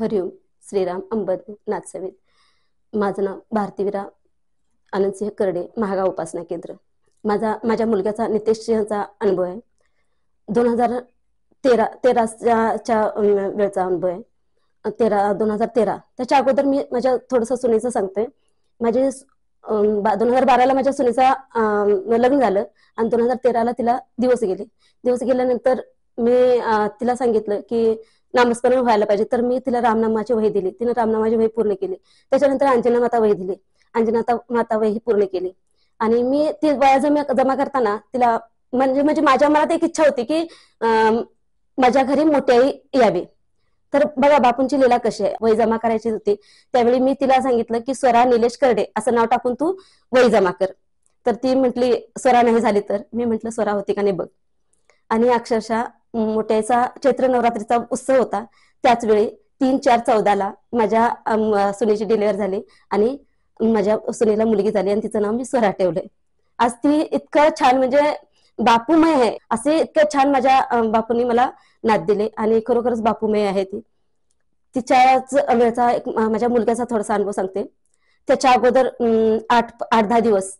हरिओम श्रीराम अंबद नाथसवेद। माझं नाव भारतीवीरा आनंदसिंह करडे, महागाव उपासना केंद्र। माझ्या मुलग्याचा नितेशचा अनुभव आहे, 2013च्या वेळचा अनुभव आहे, 2013। त्याच्या अगोदर मी माझ्या थोडंसं सुनेचं सांगते। माझे 2012ला माझ्या सुनेचा लग्न झालं आणि 2013ला तिला दिवस गेले। दिवस गेल्यानंतर मी तिला सांगितलं की नामस्मरण व्हायला पाहिजे, तर मी तिला रामनामाची वही दिली। तिने रामनामाची वही पूर्ण केली। त्याच्यानंतर अंजना माता वही दिली, अंजना माता वही पूर्ण केली। आणि मी ती वया जमा करताना तिला म्हणजे माझ्या मनात एक इच्छा होती की माझ्या घरी मोठी आई यावी। तर बघा बापूंची लीला कशी आहे। वही जमा करायची होती त्यावेळी मी तिला सांगितलं की स्वरा निलेश करडे असं नाव टाकून तू वही जमा कर। तर ती म्हटली स्वरा नाही झाली तर? मी म्हटलं स्वरा होती का नाही बघ। आणि अक्षरशः मोठ्याचा चैत्र नवरात्रीचा उत्सव होता, त्याच वेळी 3-4-14ला माझ्या सुनेची डिलिव्हरी झाली आणि माझ्या सुनेला मुलगी झाली आणि तिचं नाव मी स्वरा ठेवलंय। आज ती इतकं छान म्हणजे बापूमय आहे असे इतकं छान माझ्या बापूंनी मला नाद दिले आणि खरोखरच बापूमय आहे ती। तिच्याच वेळचा एक माझ्या मुलग्याचा थोडासा अनुभव सांगते। त्याच्या अगोदर 8-10 दिवस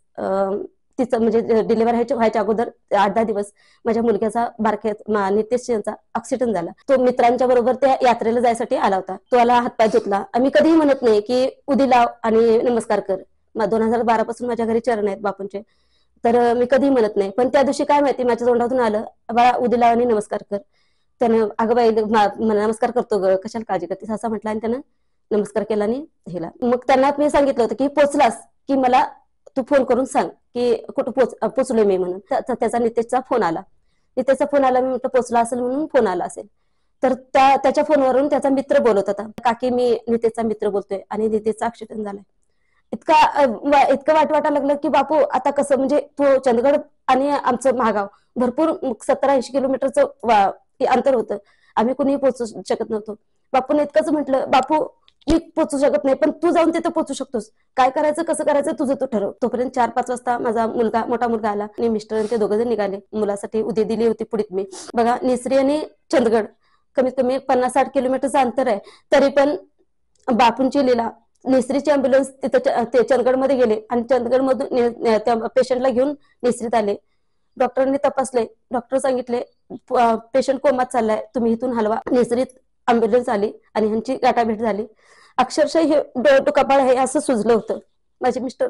तिचं म्हणजे डिलिव्हरी व्हायच्या अगोदर 8-10 दिवस माझ्या मुलग्याचा बारक्या नितेश यांचा ऍक्सिडेंट झाला। तो मित्रांच्या बरोबर त्या यात्रेला जायसाठी आला होता। तो आला, हातपाय धुतला। आम्ही कधीही म्हणत नाही की उदी लाव आणि नमस्कार कर। 2012 पासून माझ्या घरी चरण आहेत बापूंचे, तर मी कधी म्हणत नाही। पण त्या दिवशी काय माहिती माझ्या तोंडातून आलं, बाळा उदी लाव आणि नमस्कार कर। त्यानं अगं बाई नमस्कार करतो ग, कशाला काळजी करतेस असं म्हटलं आणि त्यानं नमस्कार केला आणि हेला। मग त्यांना मी सांगितलं होतं की पोचलास की मला तू फोन करून सांग की कुठं पोचलोय मी म्हणून। त्याचा नितेशचा फोन आला, नितेशचा फोन आला। मी म्हटलं पोचला असेल म्हणून फोन आला असेल। तर त्याच्या फोनवरून त्याचा मित्र बोलत होता, काकी मी नितेशचा मित्र बोलतोय आणि नितेशचा ऍक्सिडेंट झालाय। इतकं वाट वाटायला लागलं की बापू आता कसं म्हणजे तो चंदगड आणि आमचं महागाव भरपूर 70-80 किलोमीटरचं अंतर होतं, आम्ही कुणीही पोचू शकत नव्हतो। बापूने इतकंच म्हटलं, बापू मी पोचू शकत नाही पण तू जाऊन तिथे पोचू शकतोस, काय करायचं कसं करायचं तुझं तू ठरव। तोपर्यंत 4-5 वाजता माझा मुलगा मोठा मुलगा आला आणि मिस्टर ते दोघंजण निघाले। मुलासाठी उदी दिली होती पुढीत मी। बघा निसरी आणि चंदगड कमीत कमी 50-60 किलोमीटरचं अंतर आहे, तरी पण बापूंची लीला। निसरीची अँब्युलन्स तिथे चंदगडमध्ये गेले आणि चंदगडमधून त्या पेशंटला घेऊन निसरीत आले। डॉक्टरांनी तपासले, डॉक्टर सांगितले पेशंट कोमात चाललाय, तुम्ही इथून हलवा। निसरीत अँब्युलन्स आली आणि ह्यांची गाठाभेट झाली। अक्षरशः हे डोकं कपाळ हे असं सुजलं होतं। माझे मिस्टर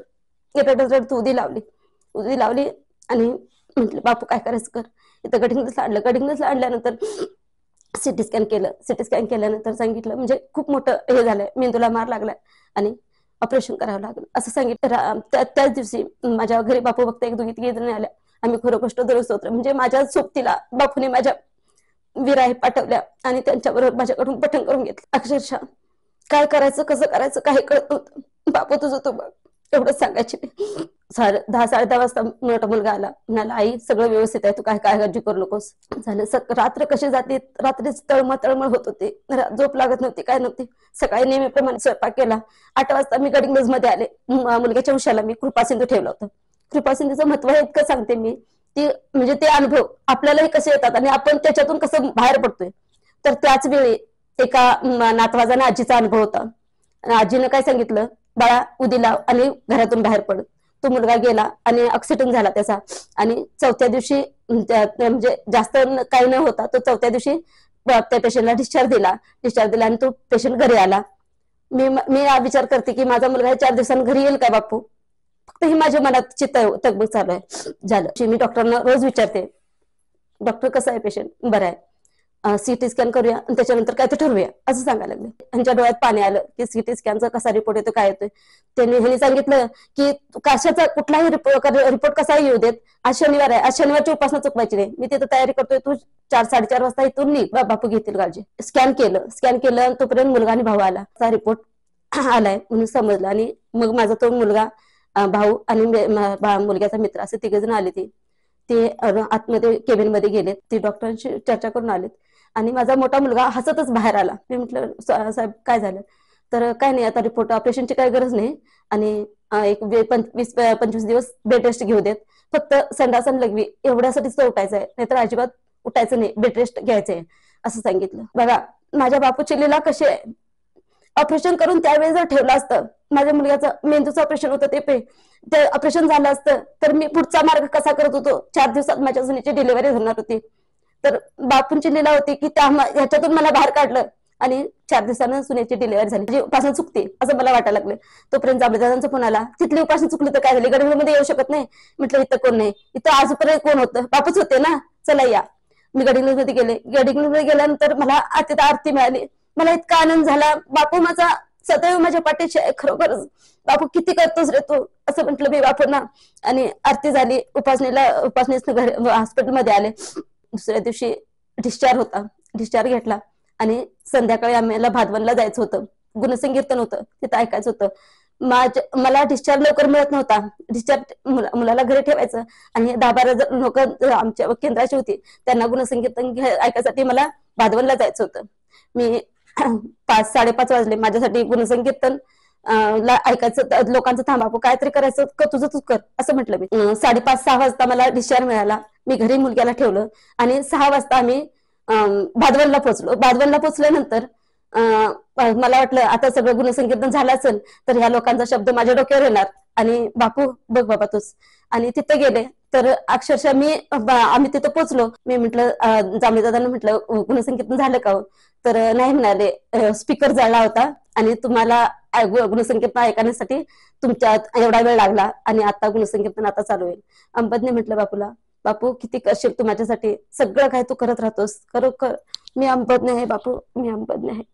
रडत उदी लावली आणि म्हटलं बापू काय करायचं कर। इथं गडिंगला आणल्यानंतर सिटी स्कॅन केल्यानंतर सांगितलं म्हणजे खूप मोठं हे झालंय, मेंदूला मार लागलाय आणि ऑपरेशन करावं लागलं असं सांगितलं। त्याच दिवशी माझ्या घरी बापू फक्त 1-2 जणी आल्या। आम्ही खरोखर दुरुस्त होतो म्हणजे माझ्या सोबतीला बापूने माझ्या विराही पाठवल्या आणि त्यांच्याबरोबर माझ्याकडून पठण करून घेतलं। अक्षरशः काय करायचं कसं करायचं काही कळत नव्हतं। बापू तुझं तू बघ एवढं सांगायची मी। 10-10:30 वाजता मोठा मुलगा आला, म्हणाला आई सगळं व्यवस्थित आहे, तू काय काय काळजी करू नकोस। झालं रात्र कशी जाते, रात्रीच तळमळ होत होते, झोप लागत नव्हती, काय नव्हती। सकाळी नेहमीप्रमाणे स्वयंपाक केला। 8 वाजता मी गडिंग्लज मध्ये आले। मुलग्याच्या उशाला मी कृपासिंधू ठेवलं होतं। कृपासिंधूचं महत्व हे इतकं सांगते मी ती म्हणजे ते अनुभव आपल्यालाही कसे येतात आणि आपण त्याच्यातून कसं बाहेर पडतोय। तर त्याच वेळी एका नातवाजाने आजीचा अनुभव होता। आजीनं काय सांगितलं, बाळा उदी लाव आणि घरातून बाहेर पड। तो मुलगा गेला आणि ऍक्सिडेंट झाला त्याचा आणि 4थ्या दिवशी म्हणजे जास्त काही न होता तो 4थ्या दिवशी त्या पेशंटला डिस्चार्ज दिला आणि तो पेशंट घरी आला। मी विचार करते की माझा मुलगा 4 दिवसांनी घरी येईल का बापू, फक्त ही माझ्या मनात तगमग चालू आहे। झालं मी डॉक्टरांना रोज विचारते, डॉक्टर कसं आहे पेशंट, बरं आहे, सीटी स्कॅन करूया आणि त्याच्यानंतर काय ते ठरवूया असं सांगायला लागले। ह्यांच्या डोळ्यात पाणी आलं की सीटी स्कॅनचा कसा रिपोर्ट येतो काय येतोय। ह्यांनी सांगितलं की कशाचा कुठलाही रिपोर्ट कसाही येऊ देत, आज शनिवार आहे, आज शनिवारची उपासना चुकवायची नाही, मी तिथं तयारी करतोय, तू 4-4:30 वाजता इथून निघ, बापू घेतील काळजी। स्कॅन केलं तोपर्यंत मुलगा आणि भाऊ आला, असा रिपोर्ट आलाय म्हणून समजला। आणि मग माझा तो मुलगा भाऊ आणि मुलग्याचा मित्र असे 3 जण आले। ते आतमध्ये केबिनमध्ये गेलेत, ते डॉक्टरांशी चर्चा करून आलेत आणि माझा मोठा मुलगा हसतच बाहेर आला। मी म्हटलं साहेब काय झालं, तर काय नाही आता रिपोर्ट ऑपरेशनची काही गरज नाही आणि 20-25 दिवस बेड रेस्ट घेऊ देत, फक्त संडासन लघवी एवढ्यासाठीच उठायचं आहे, नाहीतर अजिबात उठायचं नाही, बेड रेस्ट घ्यायचंय असं सांगितलं। बघा माझ्या बापूची लीला कशी आहे ऑपरेशन करून त्यावेळेस जर ठेवलं असतं, माझ्या मुलाचं मेंदूचं ऑपरेशन होतं, ते ऑपरेशन झालं असतं तर मी पुढचा मार्ग कसा करत होतो, 4 दिवसात माझ्या सुनेची डिलिव्हरी होणार होती। तर बापूंची लीला होती की ह्याच्यातून मला बाहेर काढलं आणि 4 दिवसांनी सुनेची डिलिव्हरी झाली। जी उपासना चुकते असं मला वाटायला लागलं। तोपर्यंत जांभेदादांचा फोन आला, तिथली उपासना चुकली तर काय झाली, गडहिंग्लजमध्ये येऊ शकत नाही। म्हटलं इथं कोण नाही, इथं आजपर्यंत कोण होतं, बापूच होते ना, चला या। मी गडहिंग्लजमध्ये गेले। गडहिंग्लजमध्ये गेल्यानंतर मला तिथं आरती मिळाली, मला इतका आनंद झाला। बापू माझा सदैव माझ्या पाठीशी आहे, खरोखरच बापू किती करतोस रे तू, असं म्हटलं मी बापूंना। आणि आरती झाली, उपासनेला उपासनेचं हॉस्पिटलमध्ये आले। दुसऱ्या दिवशी डिस्चार्ज होता, डिस्चार्ज घेतला आणि संध्याकाळी आम्हाला भादवनला जायचं होतं, गुणसंकीर्तन होतं, तिथं ऐकायचं होतं। मला डिस्चार्ज लवकर मिळत नव्हता, डिस्चार्ज मुलाला घरी ठेवायचं आणि 10-12 लोक आमच्या केंद्राची होती, त्यांना गुणसंकीर्तन ऐकायसाठी मला भादवनला जायचं होतं। मी 5-5:30 वाजले, माझ्यासाठी गुणसंकीर्तन ला ऐकायचं, लोकांचं थांबापू काहीतरी करायचं का तुझं तू कर असं म्हटलं मी। 5:30-6 वाजता मला डिस्चार्ज मिळाला। मी घरी मुलग्याला ठेवलं आणि 6 वाजता आम्ही भादवनला पोहोचलो। भादवनला पोहोचल्यानंतर मला वाटलं आता सगळं गुणसंकीर्तन झालं असेल तर ह्या लोकांचा शब्द माझ्या डोक्यावर येणार आणि बापू बघ बाबा तूच। आणि तिथं गेले तर अक्षरशः आम्ही तिथं पोहोचलो। मी म्हटलं जांभेदादांना, म्हटलं गुणसंकीर्तन झालं का हो? तर नाही म्हणाले, स्पीकर जळला होता आणि तुम्हाला गुणसंकीर्तन ऐकण्यासाठी तुमच्या एवढा वेळ लागला आणि आता गुणसंकीर्तन आता चालू होईल। अंबदने म्हटलं बापूला, बापू किती करशील तू माझ्यासाठी, सगळं काय तू करत राहतोस, खरोखर मी अंबदने आहे बापू, मी अंबदने आहे।